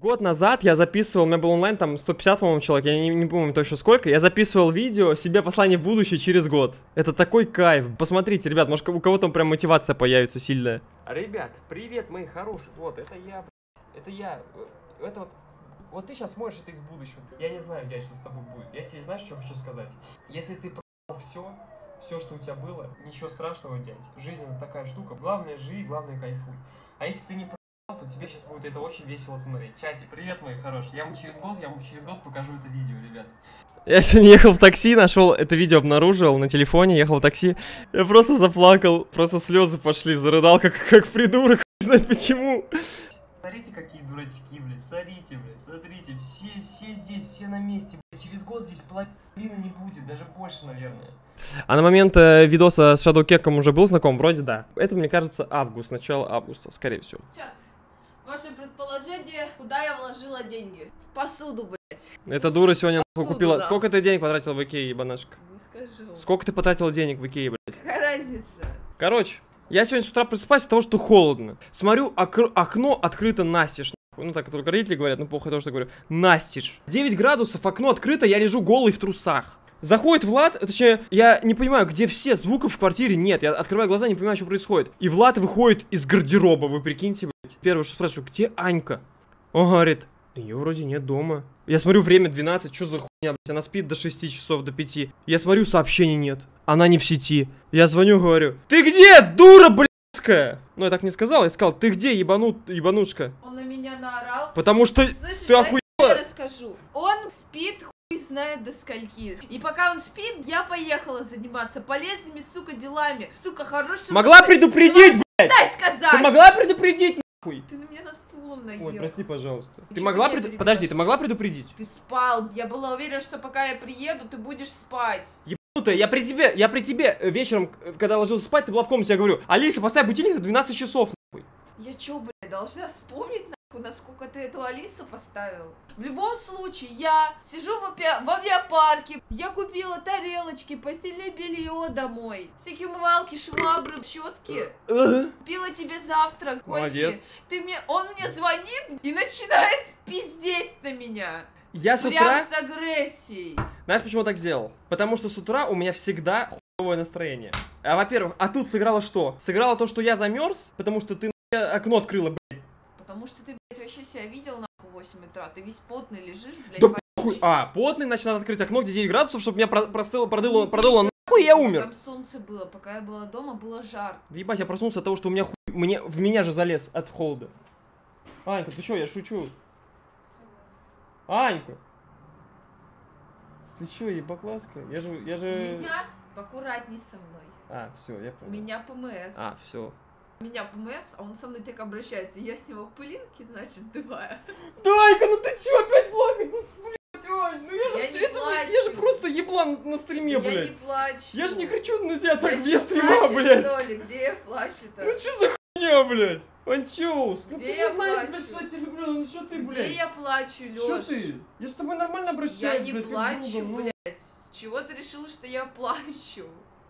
Год назад я записывал, у меня был онлайн, там 150, по-моему, человек, я не помню точно сколько. Я записывал видео себе послание в будущее через год. Это такой кайф. Посмотрите, ребят, может у кого-то прям мотивация появится сильная. Ребят, привет, мои хорошие. Вот, это я. Это вот ты сейчас смотришь это из будущего. Я не знаю, дядь, что с тобой будет. Я тебе, знаешь, что хочу сказать? Если ты про***л все, что у тебя было, ничего страшного, дядь. Жизнь это такая штука. Главное, живи, главное, кайфуй. А если ты не про***, то тебе сейчас будет это очень весело смотреть. Чати, привет, мои хорошие. Я вам через год покажу это видео, ребят. Я сегодня ехал в такси, нашел это видео, обнаружил на телефоне, ехал в такси. Я просто заплакал, просто слезы пошли, зарыдал, как придурок, не знаю почему. Смотрите, какие дурачки, блядь, смотрите, блядь, смотрите, все здесь, все на месте, блядь. Через год здесь половины не будет, даже больше, наверное. А на момент видоса с Shadow Cake уже был знаком? Вроде да. Это, мне кажется, август, начало августа, скорее всего. Ваше предположение, куда я вложила деньги? В посуду, блять. Эта дура сегодня посуду купила. Да. Сколько ты денег потратила в Икее, ебанашка? Не скажу. Сколько ты потратила денег в Икее, блять? Какая разница? Короче, я сегодня с утра просыпаюсь от того, что холодно. Смотрю, окно открыто настежь. Ну так только родители говорят, ну похуй то, что говорю. Настежь. 9 градусов, окно открыто, я лежу голый в трусах. Заходит Влад, точнее, я не понимаю, где все, звуков в квартире нет. Я открываю глаза, не понимаю, что происходит. И Влад выходит из гардероба, вы прикиньте, блядь. Первое, что спрашиваю, где Анька? Он говорит, ее вроде нет дома. Я смотрю, время 12, что за хуйня, блядь, она спит до 6 часов, до 5. Я смотрю, сообщений нет, она не в сети. Я звоню, говорю, ты где, дура, блядская? Ну, я так не сказал, я сказал, ты где, ебанушка? Он на меня наорал. Потому что слышишь, ты охуела. Я расскажу, он спит, знает до скольки. И пока он спит, я поехала заниматься полезными, сука, делами. Сука, хорошими... Могла предупредить, блядь! Дай сказать! Ты могла предупредить, нахуй! Ты на меня на стулом наел. Ой, прости, пожалуйста. Ты могла предупредить? Подожди, ты могла предупредить? Ты спал. Я была уверена, что пока я приеду, ты будешь спать. Ебанутая, я при тебе вечером, когда ложился спать, ты была в комнате, я говорю, Алиса, поставь будильник на 12 часов, нахуй. Я чё, блядь, должна вспомнить, нахуй? Насколько ты эту Алису поставил? В любом случае, я сижу в авиапарке, я купила тарелочки, постельное белье домой, всякие умывалки, швабры, щетки, купила тебе завтрак, кофе. Молодец. Он мне звонит и начинает пиздеть на меня. Я с утра... Прям с агрессией. Знаешь, почему я так сделал? Потому что с утра у меня всегда хуевое настроение. А, во-первых, а тут сыграло что? Сыграло то, что я замерз, потому что ты окно открыла, блядь. Потому что ты... вообще себя видел нахуй 8 утра, ты весь потный лежишь, блядь. Да хуй. А, потный, значит, надо открыть окно, где 9 градусов, чтобы меня продыло нахуй, я умер. Там солнце было, пока я была дома, было жар. Да ебать, я проснулся от того, что у меня хуй, в меня же залез от холода. Анька, ты чё, я шучу. Анька. Ты чё, ебакласка? Я же... Меня поаккуратней со мной. А, все, я понял. Меня ПМС. А, все. Меня ПМС, а он со мной так обращается. Я с него пылинки, значит, сдуваю. Данька, ну ты чё опять плакать? Ну, блядь, Ань, ну я же... Я же просто еблан на стриме, блядь. Я не плачу. Я же не хочу на тебя так вне стрима, блядь. Что ли? Где я плачу-то? Ну чё за хуйня, блядь? Анчоус, ну ты же знаешь, блядь, что я тебя люблю, ну чё ты, блядь? Где я плачу, Лёш? Чё ты? Я с тобой нормально обращаюсь, блядь. Я не плачу, блядь. С чего ты решила, что я плачу?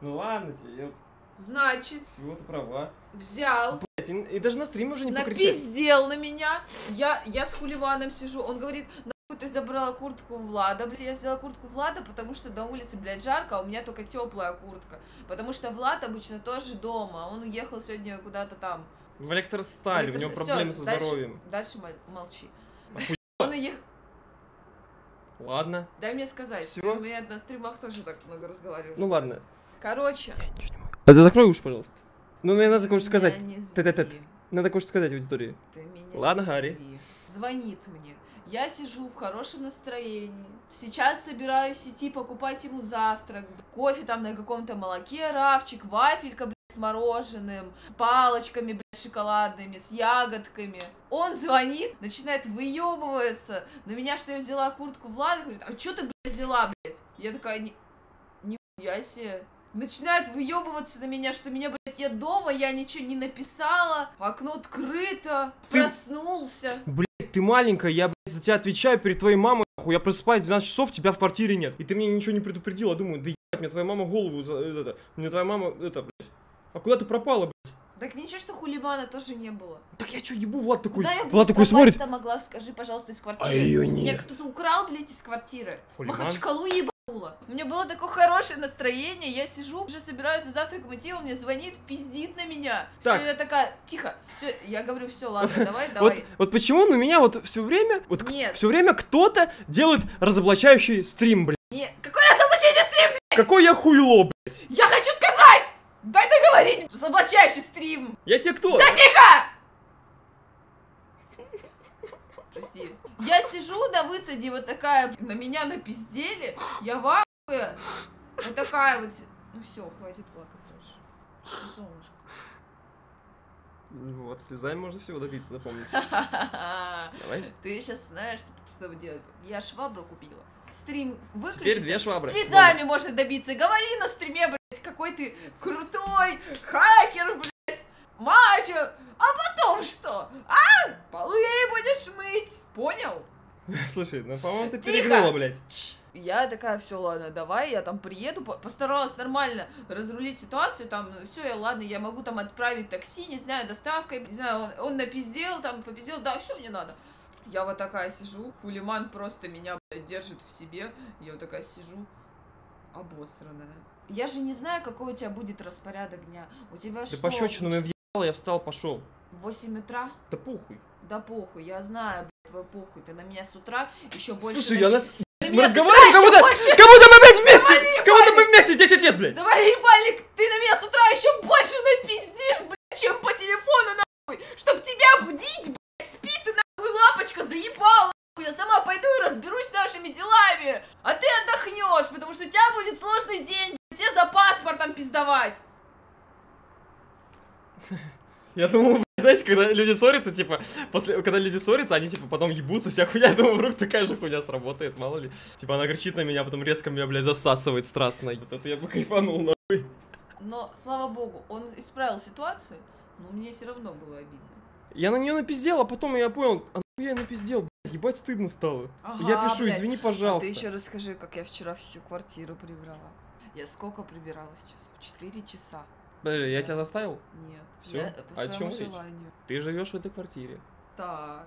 Ну ладно тебе, я... Значит, всего ты права. Взял. Блять, и даже на стриме уже не покричал. Напиздел на меня. Я с хуливаном сижу. Он говорит, нахуй ты забрала куртку Влада. Блять, я взяла куртку Влада, потому что на улице, блядь, жарко, а у меня только теплая куртка. Потому что Влад обычно тоже дома. Он уехал сегодня куда-то там. В Электросталь, у него проблемы со здоровьем. Дальше молчи. Он уехал. Ладно. Дай мне сказать. У меня на стримах тоже так много разговаривал. Ну ладно. Короче. А ты закрой уж, пожалуйста. Ну, мне надо кое-что сказать. Надо кое-что сказать аудитории. Ладно, Гарри. Звонит мне. Я сижу в хорошем настроении. Сейчас собираюсь идти покупать ему завтрак. Кофе там на каком-то молоке, рафчик, вафелька, блядь, с мороженым, с палочками, блядь, шоколадными, с ягодками. Он звонит, начинает выебываться на меня, что я взяла куртку Влада. Говорит, а что ты, блядь, взяла, блядь? Я такая, нихуя себе. Начинают выебываться на меня, что меня, блядь, нет дома, я ничего не написала, окно открыто, проснулся. Блядь, ты маленькая, я, блядь, за тебя отвечаю перед твоей мамой, нахуй, я просыпаюсь в 12 часов, тебя в квартире нет. И ты мне ничего не предупредила, думаю, да ебать, мне твоя мама голову, мне твоя мама, блядь. А куда ты пропала, блядь? Так ничего, что хулибана тоже не было. Так я что, ебу, Влад такой, Влад такой смотрит. Куда я могла, скажи, пожалуйста, из квартиры? А ее нет. Меня кто-то украл, блядь, из квартиры. Хулибан? Махачкалу ебанула. У меня было такое хорошее настроение, я сижу, уже собираюсь за завтраком идти, он мне звонит, пиздит на меня. Так. Все, я такая, тихо, все, я говорю, все, ладно, давай, давай. Вот почему он у меня вот все время, вот все время кто-то делает разоблачающий стрим, блядь. Нет, какой разоблачающий стрим, блядь? Какой я хуйло, блядь. Я хочу сказать! Дай договорить! Разоблачающий стрим! Я тебе кто? Да тихо! Прости. Я сижу на высаде, вот такая, на меня напиздели. Я в ахуе. Вот такая вот. Ну все, хватит плакать тоже. Солнышко. Ну вот, слезами можно всего добиться, запомните. Давай. Ты сейчас знаешь, что делать. Я швабру купила. Стрим выключится. Теперь две швабры. Слезами можно добиться. Говори на стриме, блядь. Какой ты крутой хакер, блядь, мачо, а потом что? А? Полы будешь мыть, понял? Слушай, ну, по-моему, ты перегнула, блядь. Я такая, все, ладно, давай, я там приеду, постаралась нормально разрулить ситуацию, там, все, я, ладно, я могу там отправить такси, не знаю, доставкой, не знаю, он напиздел, там, попиздел, да, все, не надо. Я вот такая сижу, хулиман просто меня, блядь, держит в себе, я вот такая сижу, обостранная. Я же не знаю, какой у тебя будет распорядок дня. У тебя да что? Да пощечину мне въебало, я встал, пошел. В 8 утра? Да похуй. Да похуй, я знаю, блядь, твой похуй. Ты на меня с утра еще больше... Слушай, я нас... Мы разговариваем, кому-то мы, блядь, вместе! Кому-то мы вместе 10 лет, блядь! Завали ебальник, ты на меня с утра еще больше напиздишь, блядь, чем по телефону, нахуй! Чтоб тебя будить, блядь, спи ты, нахуй, лапочка, заебала! Я сама пойду и разберусь с нашими делами, а ты отдохнешь, потому что у тебя будет сложный день, тебе за паспортом пиздовать. Я думал, знаете, когда люди ссорятся, типа, после, когда люди ссорятся, они, типа, потом ебутся, вся хуйня, я думаю, вдруг такая же хуйня сработает, мало ли. Типа, она кричит на меня, потом резко меня, блядь, засасывает страстно, вот это я бы кайфанул, нахуй. Но, слава богу, он исправил ситуацию, но мне все равно было обидно. Я на нее напиздел, а потом я понял, а нахуй я напиздел, блядь. Ебать стыдно стало. Ага, я пишу, блядь. Извини, пожалуйста. А ты еще расскажи, как я вчера всю квартиру прибрала. Я сколько прибирала сейчас? 4 часа. Подожди, я тебя заставил? Нет. Все? Я, по о чем желанию. Речь? Ты живешь в этой квартире. Так.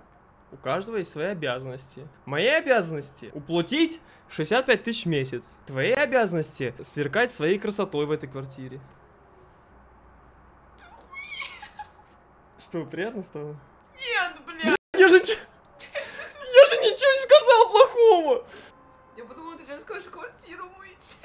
У каждого есть свои обязанности. Мои обязанности уплатить 65 тысяч в месяц. Твои обязанности сверкать своей красотой в этой квартире. Что, приятно стало? Нет, блядь. Я же ничего не сказал плохого. Я подумала, ты сейчас скажешь квартиру мыть.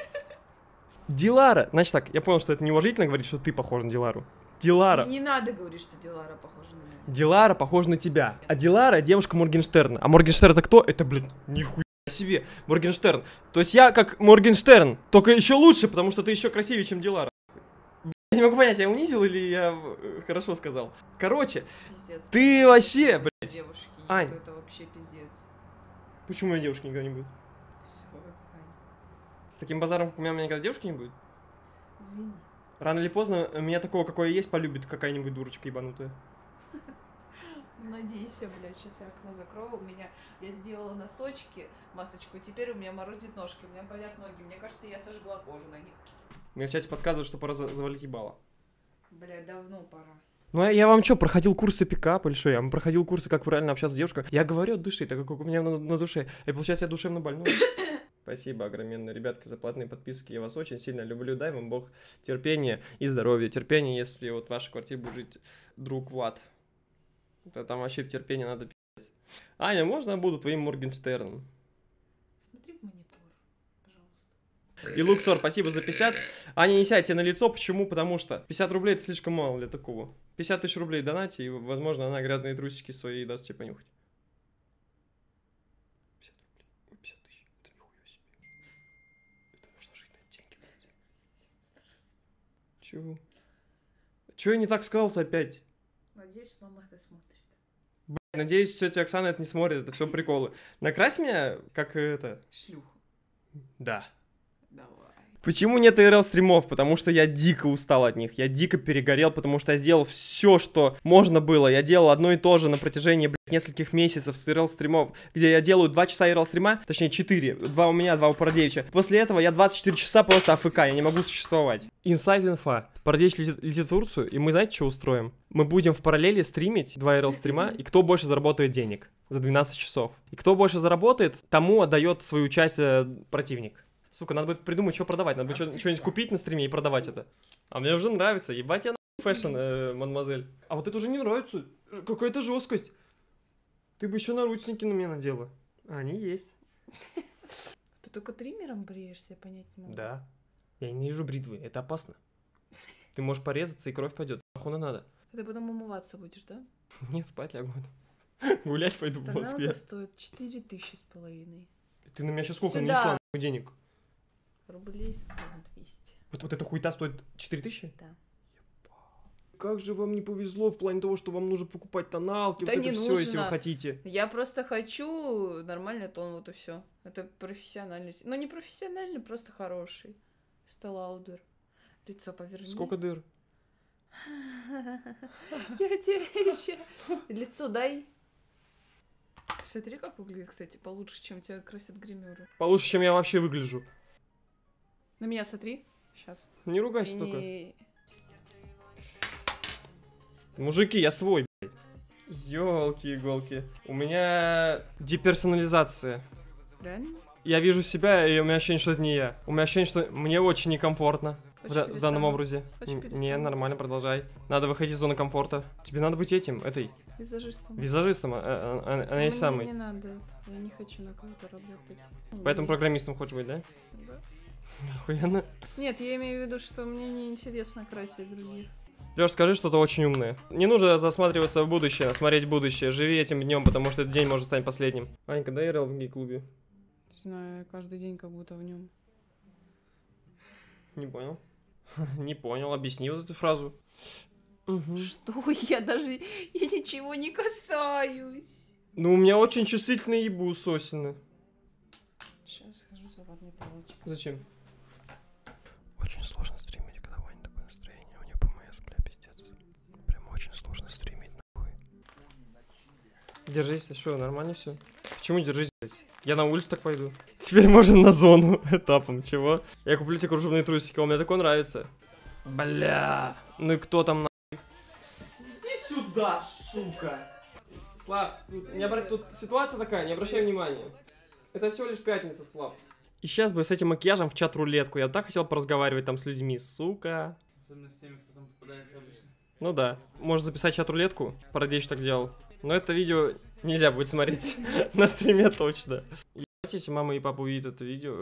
Дилара. Значит так, я понял, что это неуважительно говорить, что ты похожа на Дилару. Дилара. Мне не надо говорить, что Дилара похожа на меня. Дилара похожа на тебя. А Дилара девушка Моргенштерна. А Моргенштерн это кто? Это, блин, нихуя себе. Моргенштерн. То есть я как Моргенштерн, только еще лучше, потому что ты еще красивее, чем Дилара. Я не могу понять, я унизил или я хорошо сказал. Короче, пиздец. Ты вообще, блядь. Девушки, Ань. Это вообще пиздец. Почему я девушки никогда не будет? Все, отстань. С таким базаром, как у меня никогда девушки не будет? Извини. Рано или поздно меня такого, какое есть, полюбит какая-нибудь дурочка ебанутая. Надеюсь, блядь, сейчас я окно закрою. У меня, я сделала носочки, масочку, и теперь у меня морозит ножки, у меня болят ноги. Мне кажется, я сожгла кожу на них. Мне в чате подсказывают, что пора завалить ебало. Бля, давно пора. Ну, а я вам что, проходил курсы пикапа или что? Я вам проходил курсы, как правильно общаться с девушкой. Я говорю от души, так как у меня на душе. И получается, я душевно больной. Спасибо огромное, ребятки, за платные подписки. Я вас очень сильно люблю. Дай вам Бог терпения и здоровья. Терпение, если вот в вашей квартире будет жить друг Влад. Да там вообще терпение надо пи***ть. Аня, можно я буду твоим Моргенштерном? Смотри в монитор, пожалуйста. И Луксор, спасибо за 50. Аня, не сядь тебе на лицо. Почему? Потому что 50 рублей это слишком мало для такого. 50 тысяч рублей донати, и, возможно, она грязные трусики свои даст тебе понюхать. 50 рублей. 50 тысяч. Это нихуя себе. Это можно жить на эти деньги. Чего? Чего я не так сказал-то опять? Надеюсь, мама это смотрит. Блин, надеюсь, тетя Оксана это не смотрит, это все приколы. Накрась меня, как это... Шлюху. Да. Давай. Почему нет ИРЛ стримов? Потому что я дико устал от них, я дико перегорел, потому что я сделал все, что можно было. Я делал одно и то же на протяжении, блядь, нескольких месяцев с ИРЛ стримов, где я делаю 2 часа ИРЛ стрима, точнее 4, 2 у меня, 2 у Парадеевича. После этого я 24 часа просто АФК, я не могу существовать. Инсайд инфа. Парадеевич летит в Турцию, и мы, знаете, что устроим? Мы будем в параллели стримить 2 ИРЛ стрима, и кто больше заработает денег за 12 часов. И кто больше заработает, тому отдает свою часть противник. Сука, надо будет придумать, что продавать. Надо будет что-нибудь купить на стриме и продавать это. А мне уже нравится. Ебать я на фэшн, мадемуазель. А вот это уже не нравится. Какая-то жесткость. Ты бы еще наручники на меня надела. А они есть. Ты только триммером бреешься, я понять не могу. Да. Я не вижу бритвы. Это опасно. Ты можешь порезаться, и кровь пойдет. Нахуй надо. Ты потом умываться будешь, да? Нет, спать лягу. Гулять пойду в Москве. Это стоит 4000 с половиной. Ты на меня сейчас сколько нанесла денег? Рублей 100, 200. Вот эта хуйта стоит 4000? Да. Еба. Как же вам не повезло в плане того, что вам нужно покупать тоналки, да вот не это нужно. Все, если вы хотите. Я просто хочу нормальный тон, вот и все. Это профессиональный. Ну не профессиональный, просто хороший. Стеллаудер. Лицо поверни. Сколько дыр? Я тебе еще... Лицо дай. Смотри, как выглядит, кстати, получше, чем тебя красят гримеры. Получше, чем я вообще выгляжу. На меня смотри, сейчас. Не ругайся только. Мужики, я свой, блядь. Ёлки-иголки. У меня деперсонализация. Реально? Я вижу себя, и у меня ощущение, что это не я. У меня ощущение, что мне очень некомфортно в данном образе. Не, нормально, продолжай. Надо выходить из зоны комфорта. Тебе надо быть этим, этой... Визажистом. Визажистом, она и самой. Мне не надо, я не хочу на кого-то работать. Поэтому программистом хочешь быть, да? Да. Охуенно. Нет, я имею в виду, что мне неинтересно красить других. Лёш, скажи что-то очень умное. Не нужно засматриваться в будущее, смотреть будущее. Живи этим днем, потому что этот день может стать последним. Анька, дай РЛ в гей-клубе. Не знаю, каждый день как будто в нем. Не понял. Не понял, объясни вот эту фразу. Угу. Что? Я даже... Я ничего не касаюсь. Ну, у меня очень чувствительные ебусосины. Сейчас схожу за водной палочкой. Зачем? Очень сложно стримить, когда Ваня такое настроение. У нее ПМС, бля, пиздец. Прям очень сложно стримить, нахуй. Держись, а что, нормально все? Почему держись, блядь? Я на улицу так пойду. Теперь можно на зону этапом, чего? Я куплю тебе кружевные трусики, он мне такое нравится. Бля. Ну и кто там, нахуй? Иди сюда, сука. Слав, тут ситуация такая, не обращай внимания. Это всего лишь пятница, Слав. И сейчас бы с этим макияжем в чат рулетку. Я так хотел поразговаривать там с людьми, сука. Особенно с теми, кто там попадается обычно. Ну да. Можешь записать чат рулетку. Парадеевич так делал. Но это видео нельзя будет смотреть на стриме точно. Если мама и папа увидят это видео,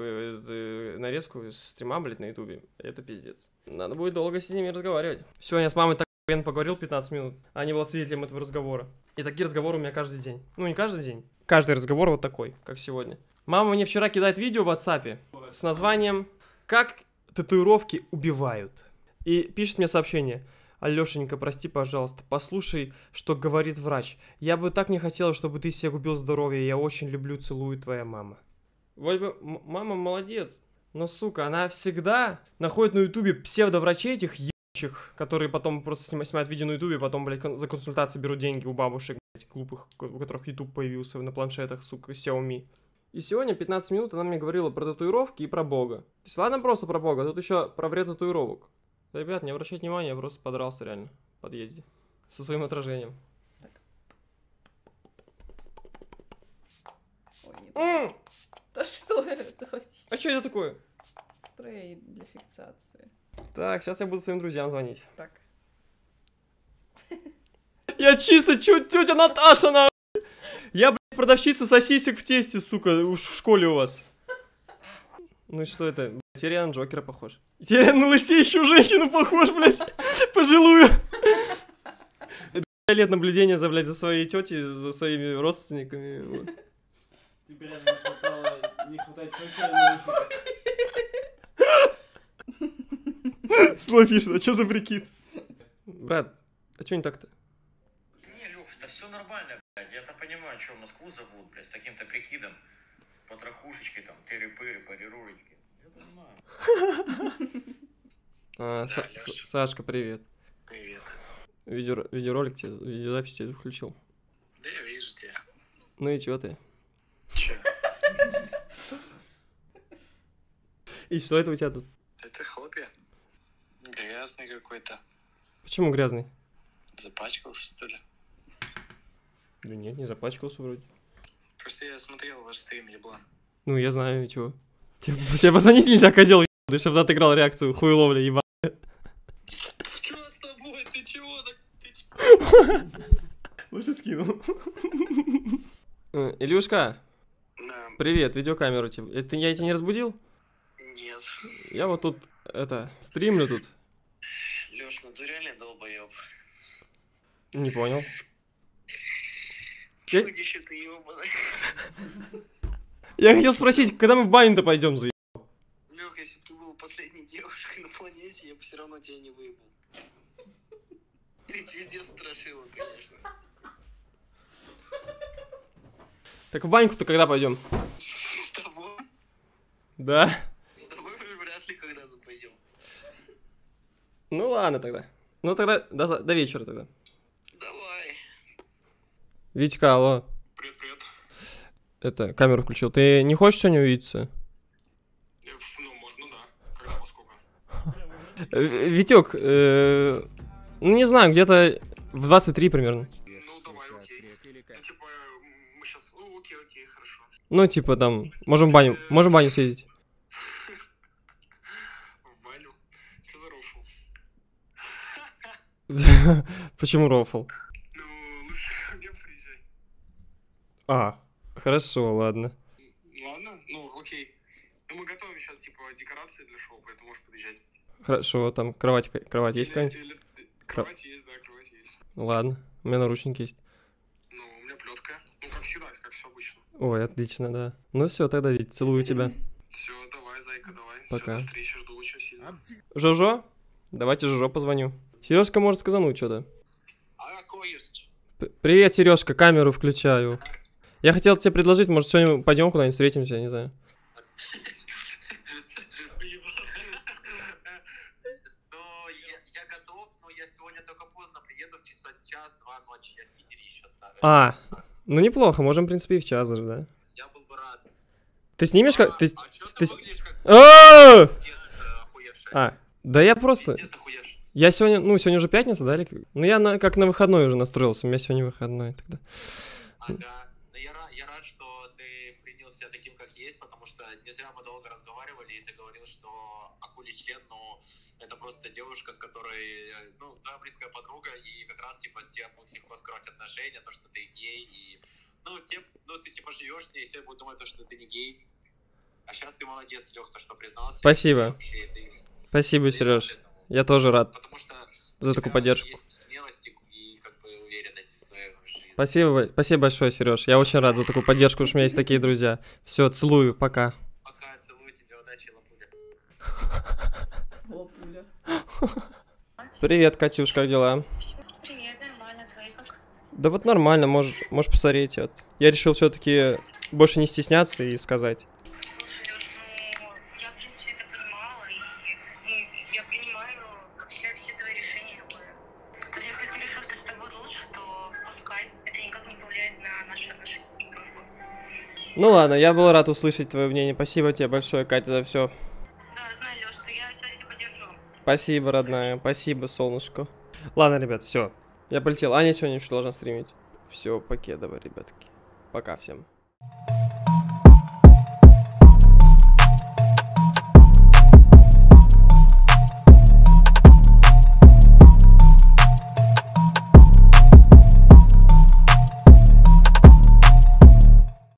нарезку стрима, блядь, на ютубе, это пиздец. Надо будет долго с ними разговаривать. Сегодня я с мамой так поговорил 15 минут. А не была свидетелем этого разговора. И такие разговоры у меня каждый день. Ну не каждый день. Каждый разговор вот такой, как сегодня. Мама мне вчера кидает видео в WhatsApp с названием «Как татуировки убивают». И пишет мне сообщение: «Алешенька, прости, пожалуйста, послушай, что говорит врач. Я бы так не хотела, чтобы ты себе губил здоровье. Я очень люблю, целую, твоя мама». Вот бы мама молодец. Но, сука, она всегда находит на ютубе псевдоврачей этих ебачих, которые потом просто снимают видео на ютубе, потом, блядь, за консультации берут деньги у бабушек, блядь, глупых, у которых ютуб появился на планшетах, сука, Xiaomi. И сегодня 15 минут она мне говорила про татуировки и про Бога. То есть ладно просто про Бога, тут еще про вред татуировок. Ребят, не обращайте внимания, я просто подрался реально в подъезде. Со своим отражением. Так. Ой, нет. Да что это? А что это такое? Спрей для фиксации. Так, сейчас я буду своим друзьям звонить. Так. Я чисто тетя Наташа, на. Я, блядь, продавщица сосисек в тесте, сука, уж в школе у вас. Ну и что это? Терриан на Джокера похож. Терриан на лысеющую женщину похож, блядь. Пожилую. Это 5 лет наблюдения за, блядь, за своей тетей, за своими родственниками. Вот. Тебе реально не хватает Джокера. Слопишь, а что за прикид? Брат, а что не так-то? Не, Лёх, да все нормально, блядь. Я-то понимаю, что Москву зовут, блядь, с таким-то прикидом. Потрохушечки там, тыры-пыры, парирурочки. Сашка, привет. Привет. Видеоролик тебе, видеозапись тебе включил. Да я вижу тебя. Ну и чего ты? Че? И что это у тебя тут? Это хлопья. Грязный какой-то. Почему грязный? Запачкался, что ли? Да нет, не запачкался вроде. Просто я смотрел ваш стрим, еблан. Ну я знаю, чего. Тебе позвонить нельзя, козел, ебаный, чтобы отыграл реакцию, хуйловля, ебаный. Что с тобой? Ты чего так? Лучше скинул. Илюшка, привет, видеокамеру тебе. Это я тебя не разбудил? Нет. Я вот тут, это, стримлю тут. Лёш, ну ты реально долбоёб. Не понял. Чудище ты, ёбаный. Я хотел спросить, когда мы в баню-то пойдем, заебал? Лёх, если бы ты был последней девушкой на планете, я бы все равно тебя не выебал. Ты пиздец страшила, конечно. Так в баньку-то когда пойдем? С тобой? Да. С тобой вряд ли когда-то пойдем. Ну ладно тогда. Ну тогда до вечера тогда. Давай. Витька, алло. Привет, привет. Это, камеру включил. Ты не хочешь сегодня увидеться? Ну, можно, да. Когда, во сколько? Витёк, ну не знаю, где-то в 23 примерно. Ну давай, окей. Ну типа, мы сейчас... Ну окей, хорошо. Ну типа там, можем в баню съездить. В баню? Что за рофл? Почему рофл? Ну, лучше ко мне приезжай. А. Хорошо, ладно. Ладно, ну окей. Ну мы готовим сейчас типа декорации для шоу, поэтому можешь подъезжать. Хорошо, там кровать есть какая-нибудь? Кровать есть, да, кровать есть. Ладно, у меня наручники есть. Ну, у меня плетка. Ну как всегда, как все обычно. Ой, отлично, да. Ну все, тогда Вить, целую тебя. Все, давай, зайка, давай. Пока. Всё, до встречи, жду очень сильно. Жожо? Давайте Жожо позвоню. Сережка может сказануть что-то. А кого есть? Привет, Сережка, камеру включаю. Я хотел тебе предложить, может, сегодня пойдем куда-нибудь встретимся, я не знаю. Ну, я готов, но я сегодня только поздно приеду, в час-два ночи, я в Питере сейчас. А, ну неплохо, можем, в принципе, и в час даже, да? Я был бы рад. Ты снимешь как... Ты выглядишь как... А, да я просто... Я сегодня... Ну, сегодня уже пятница, да? Ну, я как на выходной уже настроился, у меня сегодня выходной тогда. Ага. Я рад, что ты принял себя таким, как есть, потому что не зря мы долго разговаривали, и ты говорил, что Акулич, ну, это просто девушка, с которой, ну, твоя близкая подруга, и как раз, типа, тебе будет легко скрывать отношения, то, что ты гей, и, ну, ты, типа, живешь с ней, и все будут думать, что ты не гей. А сейчас ты молодец, Лёх, то, что признался. Спасибо. Вообще, спасибо, Серёж. Я тоже рад за такую поддержку. Спасибо большое, Сереж. Я очень рад за такую поддержку, уж у меня есть такие друзья. Все, целую, пока. Пока, целую тебя, удачи, Лапуля. Привет, Катюш, как дела? Привет, нормально, твои как? Да вот нормально, можешь посмотреть. Я решил все-таки больше не стесняться и сказать. Слушай, Леш, ну, я, в принципе, это понимала, и я понимаю вообще все твои решения. То есть, если ты решил, что тебе будет лучше, то пускай. Это никак не повлияет на наши отношения. Ну ладно, я был рад услышать твое мнение. Спасибо тебе большое, Катя, за все. Да, знаю, Лёш, что я тебя здесь поддержу. Спасибо, родная. Спасибо, солнышко. Ладно, ребят, все. Я полетел. Аня сегодня еще должна стримить. Все, покедово, ребятки. Пока всем.